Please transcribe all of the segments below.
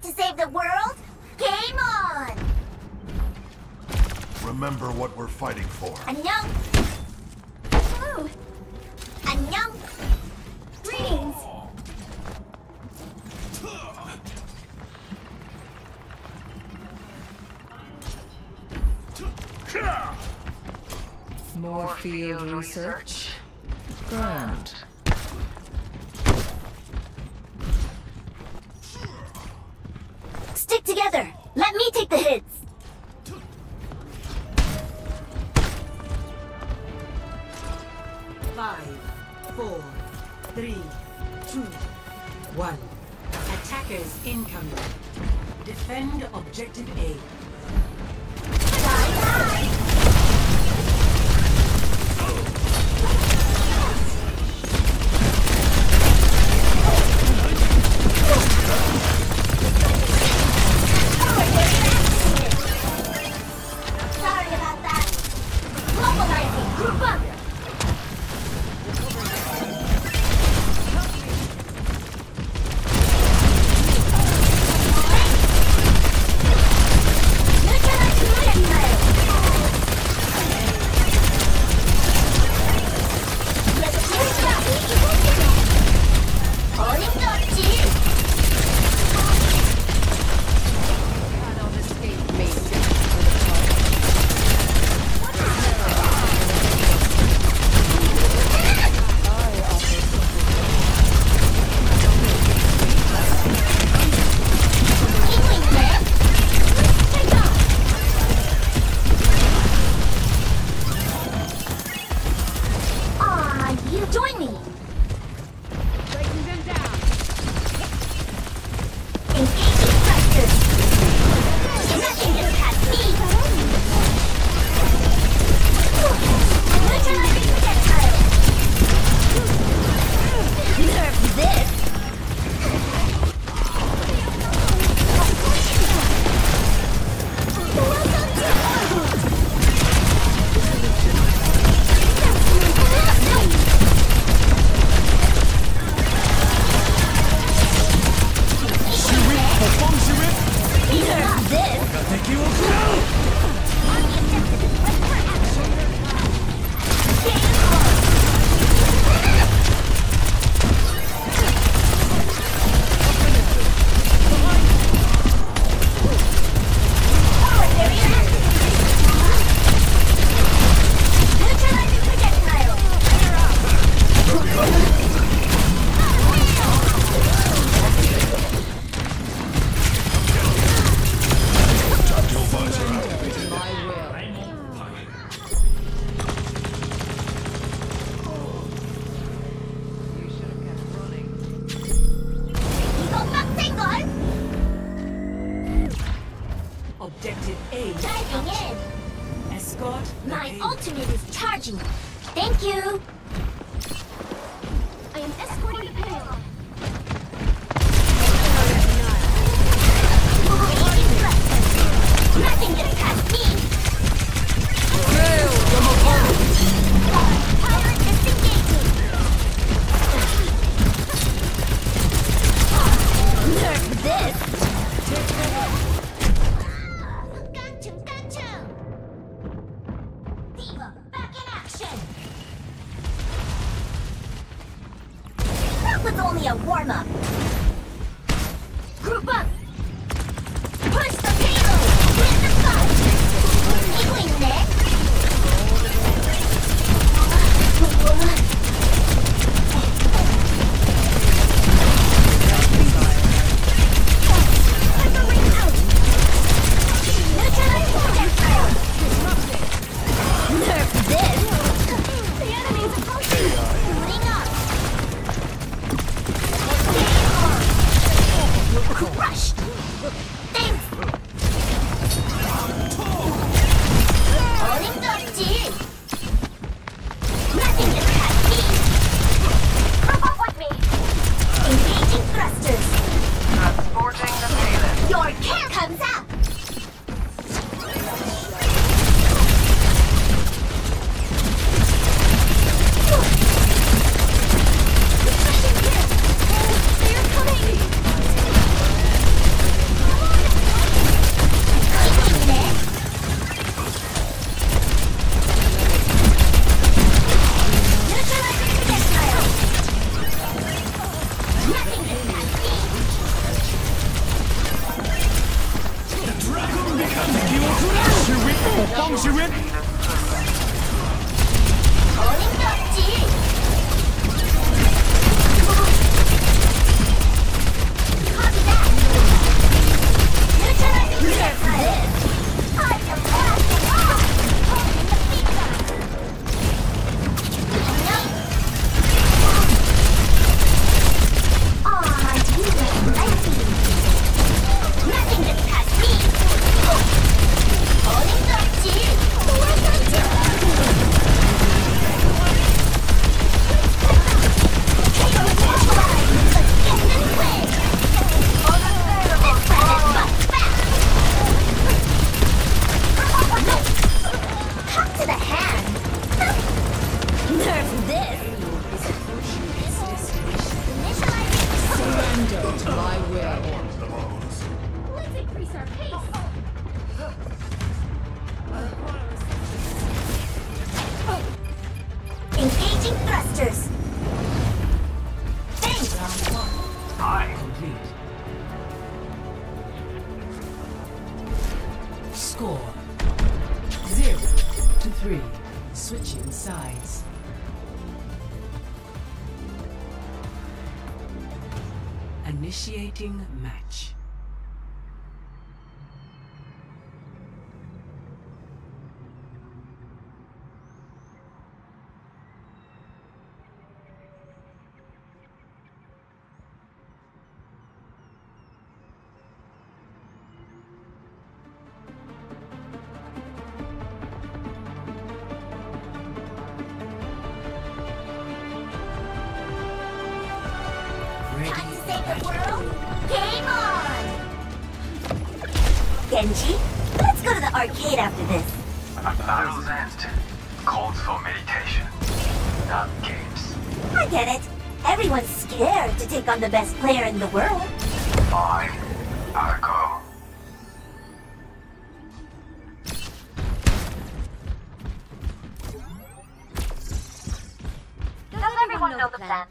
fight to save the world? Game on! Remember what we're fighting for. Annyeong! Hello! Annyeong! Greetings! More field research. Grand. Stick together! Let me take the hits! Five, four, three, two, one. Attackers incoming. Defend objective A. Thank you! I am escorting the payload. Nothing gets past me! Fail them apart! Power disengaging! Nerf this! Initiating match. Genji, let's go to the arcade after this. A battle's end calls for meditation, not games. I get it. Everyone's scared to take on the best player in the world. Fine, I'll go. Does everyone know the plan?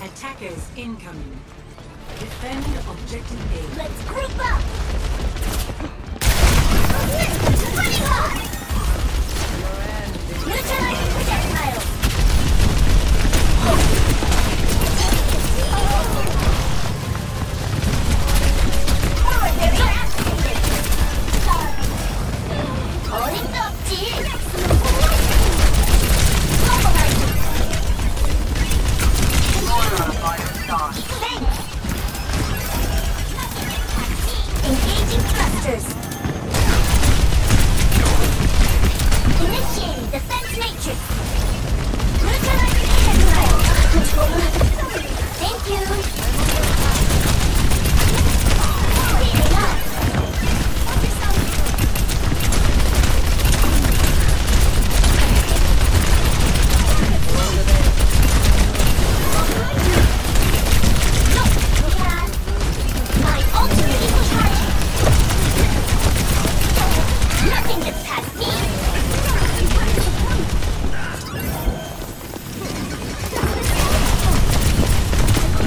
Attackers incoming. Defend objective A. Let's group up! Running hard! Neutralizing projectiles! Power very activated! Calling up engaging thrusters. Initiating defense matrix. Neutralizing missile. Thank you. Speeding up.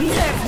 Nerf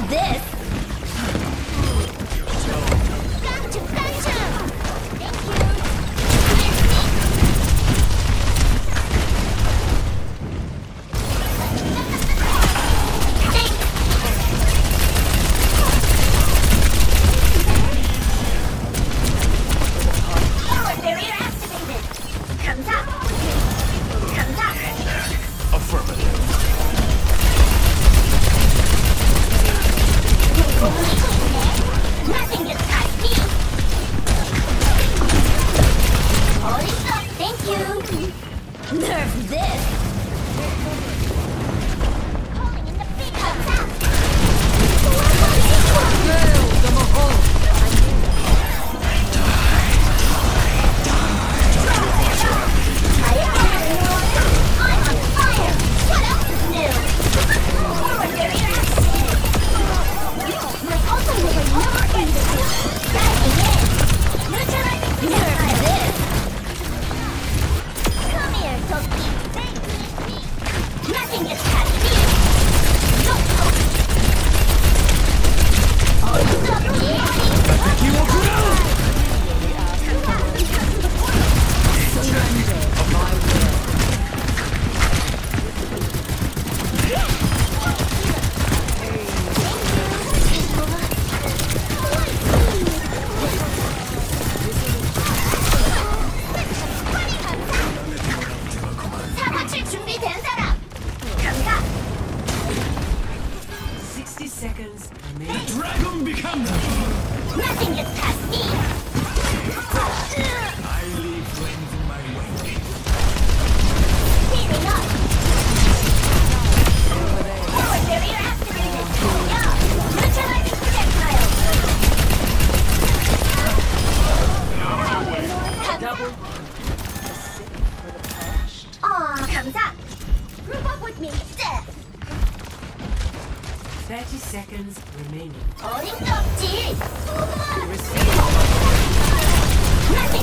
seconds remaining. Nothing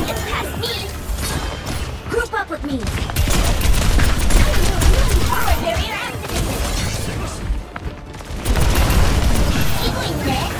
gets past me! Group up with me! Power barrier activated! Eagling dead!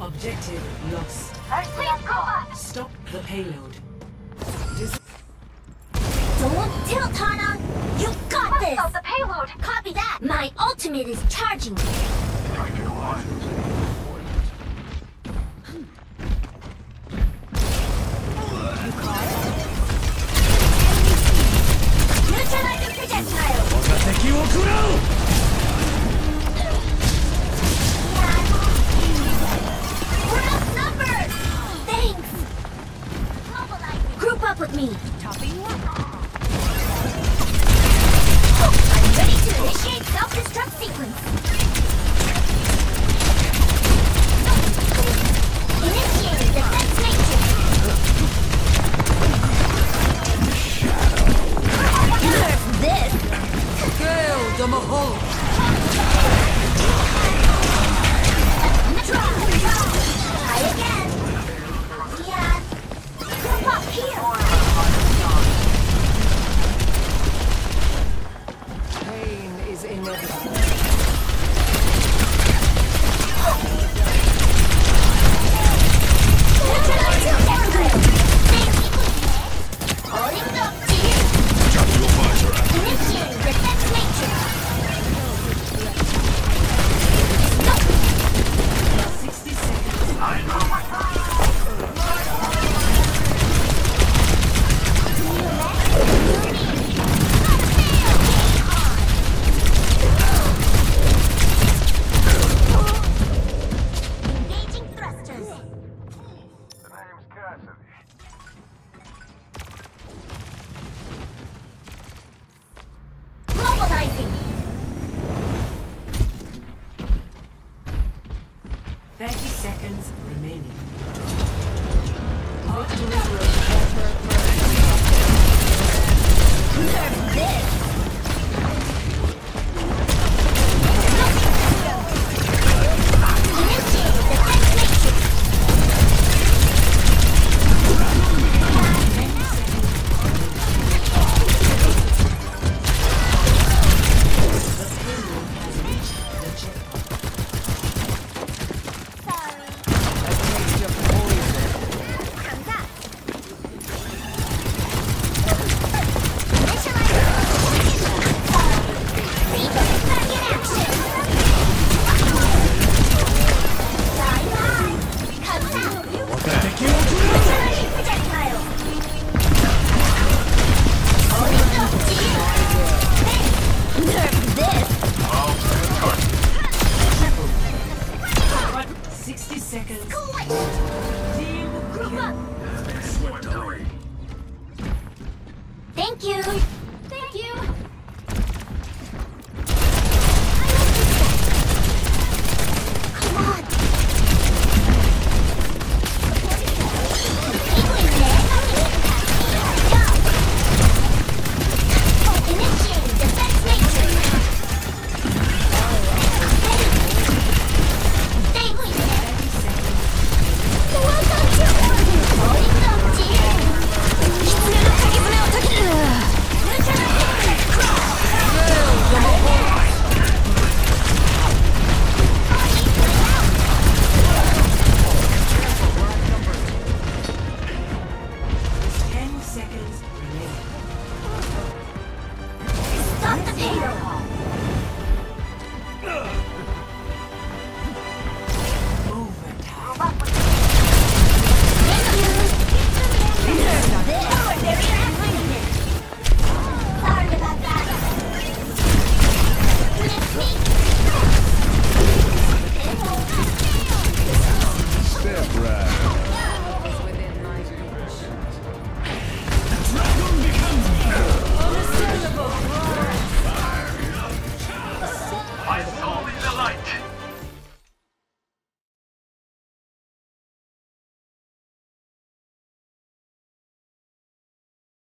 Objective lost. Stop the payload. Don't tilt, Hana! You got this! Stop the payload! Copy that! My ultimate is charging! Neutralize the projectile! Up with me. Topping one. I'm ready to initiate self-destruct sequence. Initiate defense nature. You heard this. Gale the Mahal. Try again. Yeah. Group up here. Thank you.